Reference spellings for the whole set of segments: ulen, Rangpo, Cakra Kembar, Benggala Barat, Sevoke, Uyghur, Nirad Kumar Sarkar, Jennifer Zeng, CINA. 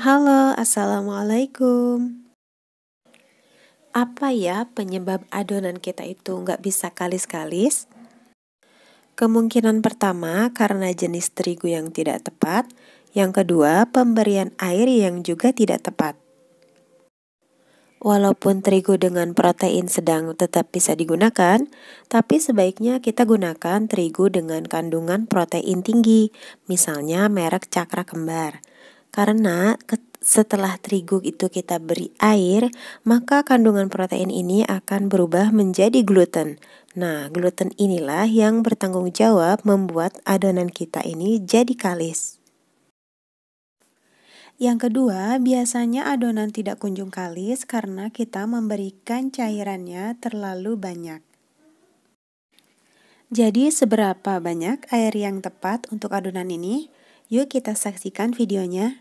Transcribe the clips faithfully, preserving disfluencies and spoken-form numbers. Halo, assalamualaikum. Apa ya penyebab adonan kita itu nggak bisa kalis-kalis? Kemungkinan pertama karena jenis terigu yang tidak tepat. Yang kedua, pemberian air yang juga tidak tepat. Walaupun terigu dengan protein sedang tetap bisa digunakan, tapi sebaiknya kita gunakan terigu dengan kandungan protein tinggi, misalnya merek Cakra Kembar. Karena setelah terigu itu kita beri air, maka kandungan protein ini akan berubah menjadi gluten. Nah, gluten inilah yang bertanggung jawab membuat adonan kita ini jadi kalis. Yang kedua, biasanya adonan tidak kunjung kalis karena kita memberikan cairannya terlalu banyak. Jadi, seberapa banyak air yang tepat untuk adonan ini? Yuk kita saksikan videonya.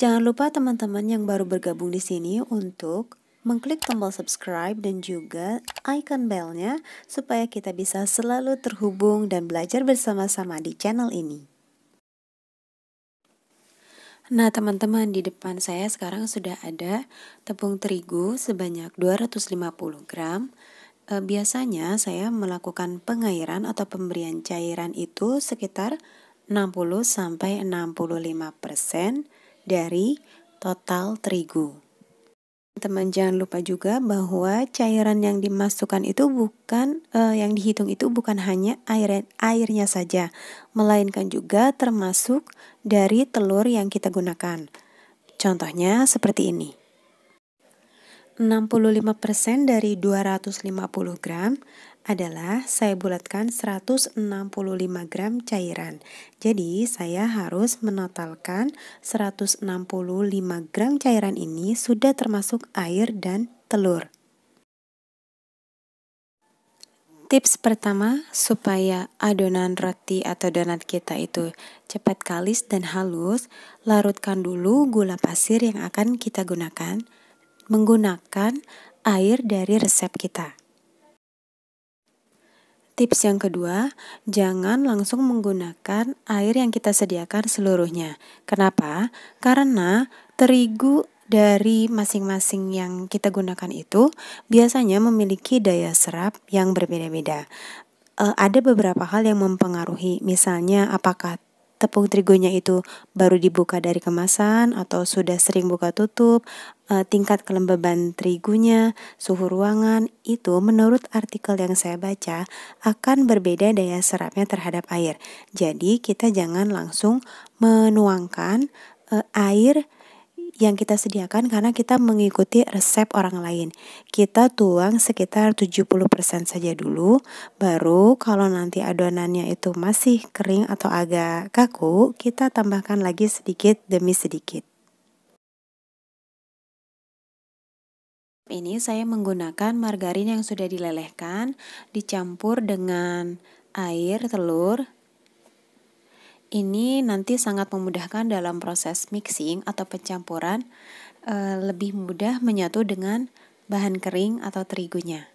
Jangan lupa teman-teman yang baru bergabung di sini untuk mengklik tombol subscribe dan juga icon belnya supaya kita bisa selalu terhubung dan belajar bersama-sama di channel ini. Nah teman-teman, di depan saya sekarang sudah ada tepung terigu sebanyak dua ratus lima puluh gram. E, biasanya saya melakukan pengairan atau pemberian cairan itu sekitar enam puluh sampai enam puluh lima persen dari total terigu. Teman-teman jangan lupa juga bahwa cairan yang dimasukkan itu bukan eh, yang dihitung itu bukan hanya air airnya saja, melainkan juga termasuk dari telur yang kita gunakan. Contohnya seperti ini. enam puluh lima persen dari dua ratus lima puluh gram adalah saya bulatkan seratus enam puluh lima gram cairan. Jadi saya harus menotalkan seratus enam puluh lima gram cairan ini sudah termasuk air dan telur. Tips pertama supaya adonan roti atau donat kita itu cepat kalis dan halus, larutkan dulu gula pasir yang akan kita gunakan menggunakan air dari resep kita. Tips yang kedua, jangan langsung menggunakan air yang kita sediakan seluruhnya. Kenapa? Karena terigu dari masing-masing yang kita gunakan itu biasanya memiliki daya serap yang berbeda-beda. E, ada beberapa hal yang mempengaruhi, misalnya apakah tepung terigunya itu baru dibuka dari kemasan atau sudah sering buka tutup, e, tingkat kelembaban terigunya, suhu ruangan, itu menurut artikel yang saya baca akan berbeda daya serapnya terhadap air. Jadi kita jangan langsung menuangkan e, air yang kita sediakan karena kita mengikuti resep orang lain. Kita tuang sekitar tujuh puluh persen saja dulu, baru kalau nanti adonannya itu masih kering atau agak kaku, kita tambahkan lagi sedikit demi sedikit. Ini saya menggunakan margarin yang sudah dilelehkan, dicampur dengan air, telur. Ini nanti sangat memudahkan dalam proses mixing atau pencampuran, e, lebih mudah menyatu dengan bahan kering atau terigunya.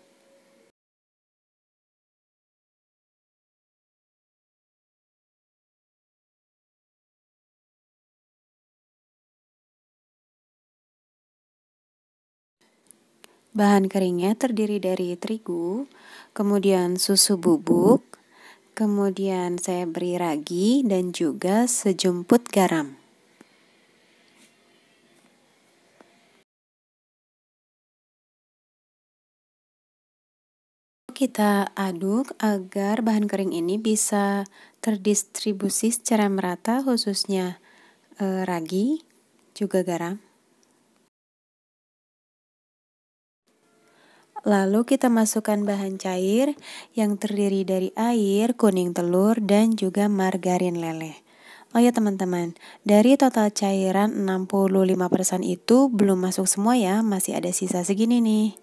Bahan keringnya terdiri dari terigu, kemudian susu bubuk, kemudian saya beri ragi dan juga sejumput garam. Kita aduk agar bahan kering ini bisa terdistribusi secara merata, khususnya eh, ragi juga garam. Lalu kita masukkan bahan cair yang terdiri dari air, kuning telur, dan juga margarin leleh. Oh ya teman-teman, dari total cairan enam puluh lima persen itu belum masuk semua ya, masih ada sisa segini nih.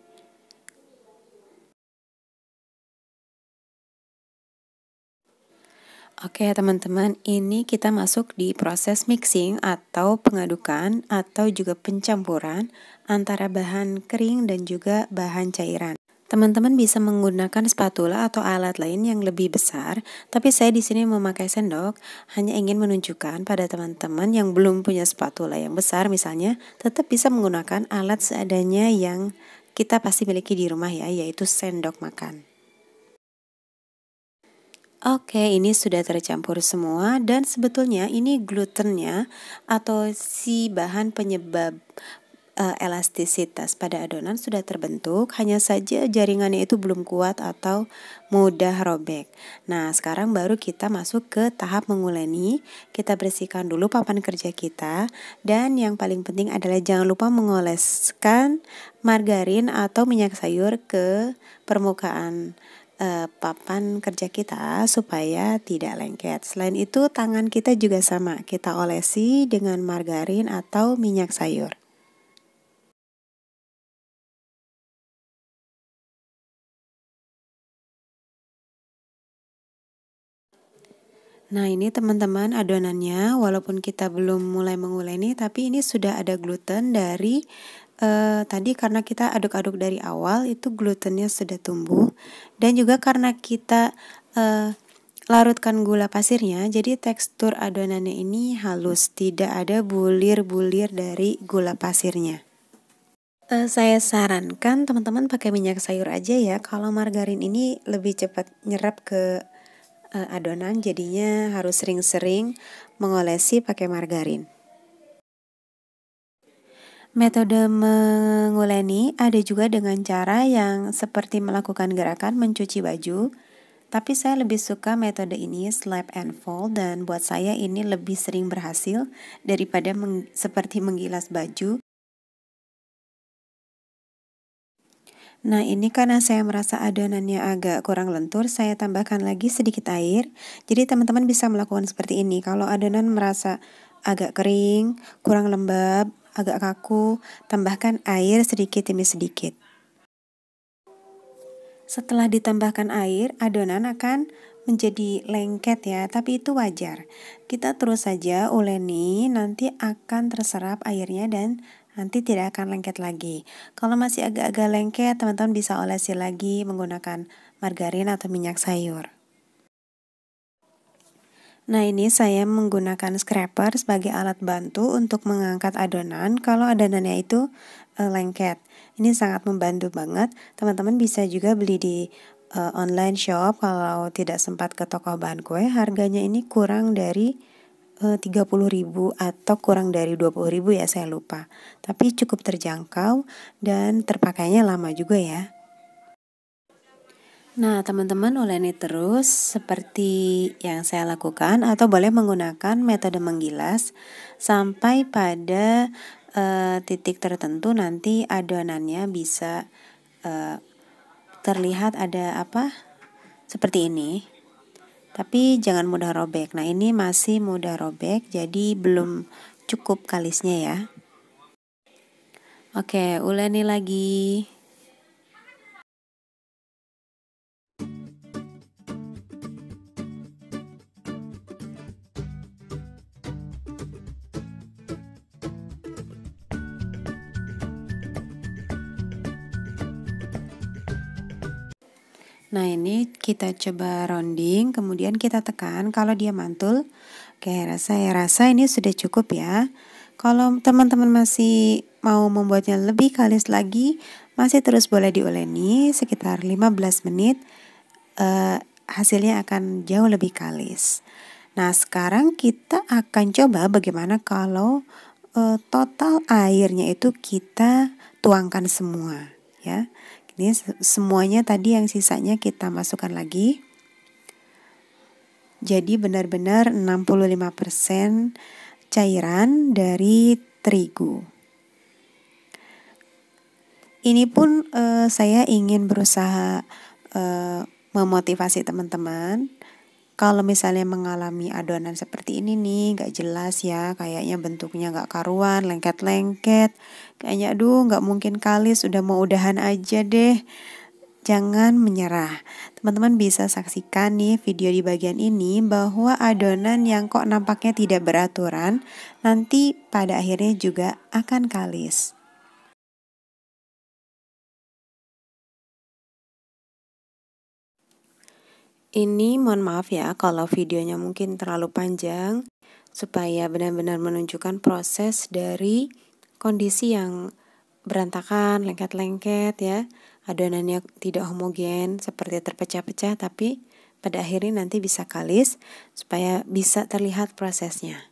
Oke teman-teman, ini kita masuk di proses mixing atau pengadukan atau juga pencampuran antara bahan kering dan juga bahan cairan. Teman-teman bisa menggunakan spatula atau alat lain yang lebih besar, tapi saya di sini memakai sendok, hanya ingin menunjukkan pada teman-teman yang belum punya spatula yang besar misalnya, tetap bisa menggunakan alat seadanya yang kita pasti miliki di rumah ya, yaitu sendok makan. Oke, ini sudah tercampur semua dan sebetulnya ini glutennya atau si bahan penyebab elastisitas pada adonan sudah terbentuk, hanya saja jaringannya itu belum kuat atau mudah robek. Nah, sekarang baru kita masuk ke tahap menguleni. Kita bersihkan dulu papan kerja kita, dan yang paling penting adalah jangan lupa mengoleskan margarin atau minyak sayur ke permukaan Uh, papan kerja kita supaya tidak lengket. Selain itu, tangan kita juga sama, kita olesi dengan margarin atau minyak sayur. Nah, ini teman-teman adonannya, walaupun kita belum mulai menguleni, tapi ini sudah ada gluten dari eh, tadi karena kita aduk-aduk dari awal, itu glutennya sudah tumbuh, dan juga karena kita eh, larutkan gula pasirnya, jadi tekstur adonannya ini halus, tidak ada bulir-bulir dari gula pasirnya. Uh, saya sarankan teman-teman pakai minyak sayur aja ya, kalau margarin ini lebih cepat nyerap ke adonan, jadinya harus sering-sering mengolesi pakai margarin. Metode menguleni ada juga dengan cara yang seperti melakukan gerakan mencuci baju, tapi saya lebih suka metode ini, slap and fold, dan buat saya ini lebih sering berhasil daripada meng- seperti menggilas baju. Nah, ini karena saya merasa adonannya agak kurang lentur, saya tambahkan lagi sedikit air. Jadi teman-teman bisa melakukan seperti ini. Kalau adonan merasa agak kering, kurang lembab, agak kaku, tambahkan air sedikit demi sedikit. Setelah ditambahkan air, adonan akan menjadi lengket ya, tapi itu wajar. Kita terus saja uleni, nanti akan terserap airnya dan nanti tidak akan lengket lagi. Kalau masih agak-agak lengket, teman-teman bisa olesi lagi menggunakan margarin atau minyak sayur. Nah, ini saya menggunakan scraper sebagai alat bantu untuk mengangkat adonan kalau adonannya itu lengket. Ini sangat membantu banget. Teman-teman bisa juga beli di uh, online shop kalau tidak sempat ke toko bahan kue. Harganya ini kurang dari tiga puluh ribu atau kurang dari dua puluh ribu ya, saya lupa. Tapi cukup terjangkau dan terpakainya lama juga ya. Nah, teman-teman uleni terus seperti yang saya lakukan atau boleh menggunakan metode menggilas sampai pada uh, titik tertentu nanti adonannya bisa uh, terlihat ada apa? Seperti ini. Tapi jangan mudah robek. Nah, ini masih mudah robek, jadi belum cukup kalisnya ya. Oke, uleni lagi. Nah, ini kita coba rounding, kemudian kita tekan kalau dia mantul. Oke, saya rasa ini sudah cukup ya. Kalau teman-teman masih mau membuatnya lebih kalis lagi, masih terus boleh diuleni sekitar lima belas menit. Eh, hasilnya akan jauh lebih kalis. Nah, sekarang kita akan coba bagaimana kalau eh, total airnya itu kita tuangkan semua ya. Ini semuanya tadi yang sisanya kita masukkan lagi. Jadi benar-benar enam puluh lima persen cairan dari terigu. Ini pun eh, saya ingin berusaha eh, memotivasi teman-teman. Kalau misalnya mengalami adonan seperti ini nih, gak jelas ya, kayaknya bentuknya gak karuan, lengket-lengket, kayaknya aduh gak mungkin kalis, udah mau udahan aja deh. Jangan menyerah. Teman-teman bisa saksikan nih video di bagian ini bahwa adonan yang kok nampaknya tidak beraturan nanti pada akhirnya juga akan kalis. Ini mohon maaf ya kalau videonya mungkin terlalu panjang, supaya benar-benar menunjukkan proses dari kondisi yang berantakan, lengket-lengket ya, adonannya tidak homogen, seperti terpecah-pecah, tapi pada akhirnya nanti bisa kalis supaya bisa terlihat prosesnya.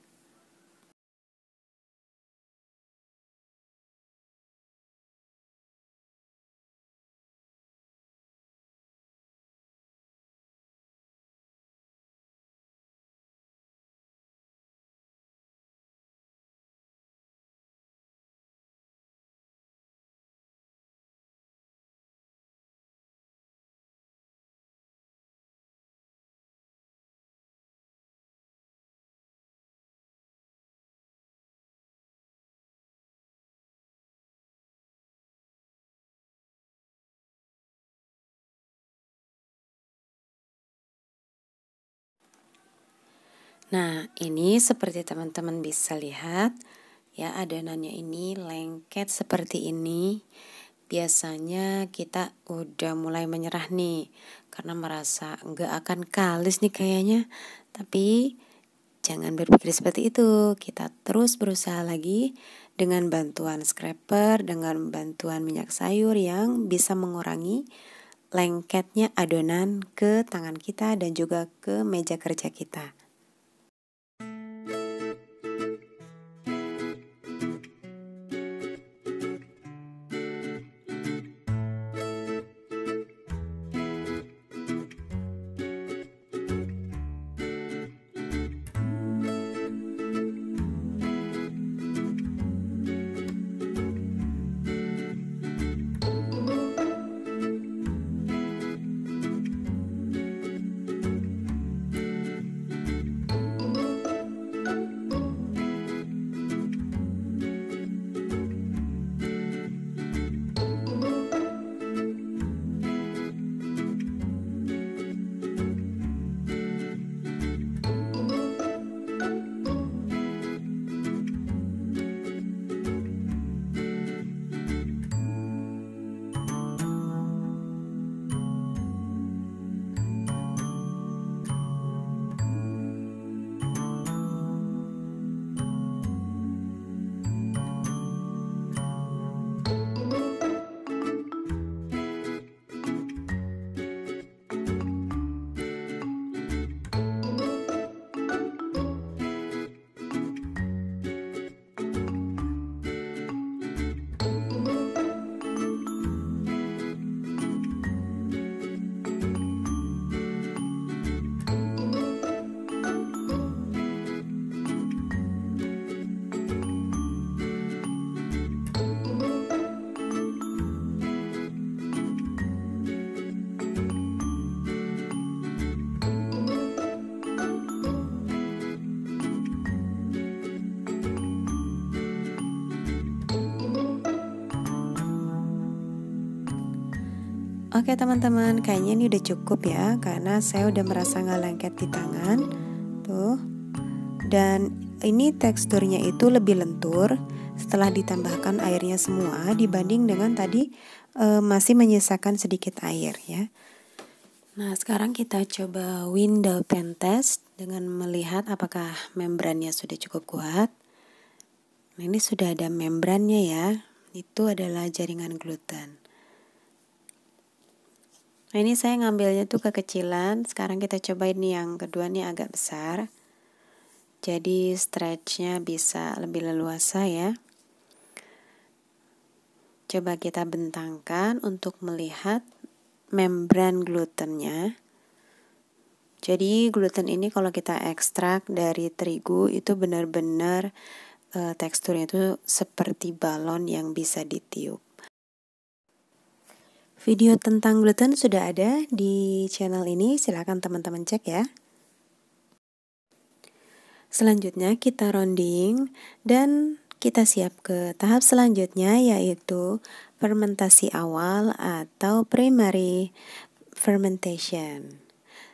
Nah, ini seperti teman-teman bisa lihat ya, adonannya ini lengket seperti ini. Biasanya kita udah mulai menyerah nih karena merasa nggak akan kalis nih kayaknya. Tapi jangan berpikir seperti itu. Kita terus berusaha lagi dengan bantuan scraper, dengan bantuan minyak sayur yang bisa mengurangi lengketnya adonan ke tangan kita dan juga ke meja kerja kita. Oke teman-teman, kayaknya ini udah cukup ya, karena saya udah merasa nggak lengket di tangan tuh. Dan ini teksturnya itu lebih lentur setelah ditambahkan airnya semua dibanding dengan tadi e, masih menyisakan sedikit air ya. Nah sekarang kita coba window pen test dengan melihat apakah membrannya sudah cukup kuat. Nah, ini sudah ada membrannya ya, itu adalah jaringan gluten. Nah ini saya ngambilnya tuh kekecilan. Sekarang kita coba ini yang kedua nih, agak besar. Jadi stretchnya bisa lebih leluasa ya. Coba kita bentangkan untuk melihat membran glutennya. Jadi gluten ini kalau kita ekstrak dari terigu itu benar-benar e, teksturnya itu seperti balon yang bisa ditiup. Video tentang gluten sudah ada di channel ini, silahkan teman-teman cek ya. Selanjutnya kita ronding dan kita siap ke tahap selanjutnya, yaitu fermentasi awal atau primary fermentation.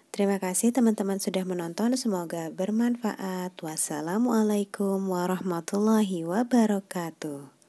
Terima kasih teman-teman sudah menonton, semoga bermanfaat. Wassalamualaikum warahmatullahi wabarakatuh.